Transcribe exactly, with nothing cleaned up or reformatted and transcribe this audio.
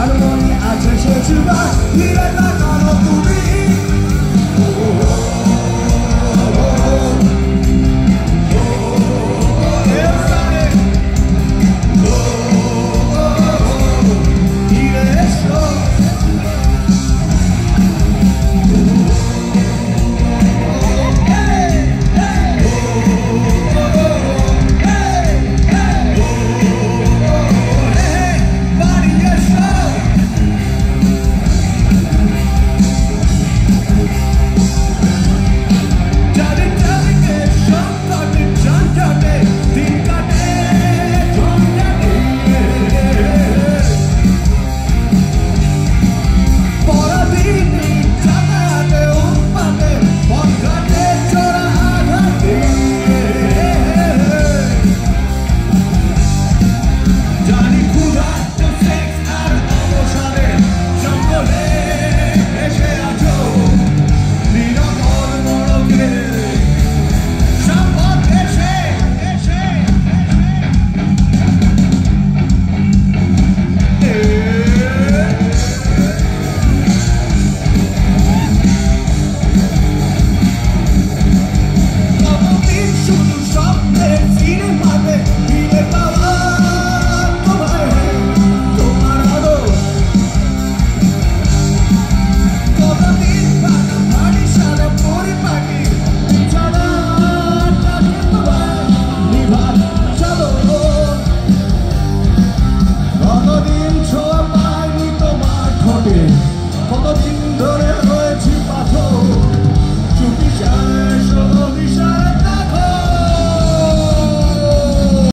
I don't know the answer to that. He let my God up to me.